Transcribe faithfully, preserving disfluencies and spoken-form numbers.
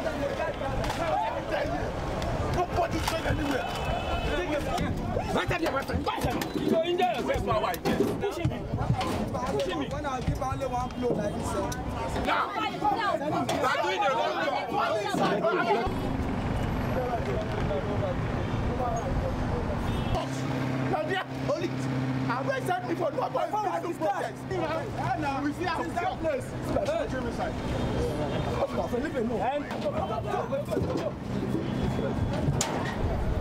You're in there, where's my wife? Pushing me. Pushing me. When I give only one blow like this. Now, I'm doing the wrong thing. I'm going to send me for no point. I don't protest. We see how it's that place. Let's go inside. Let's go. Let's go. Let's go.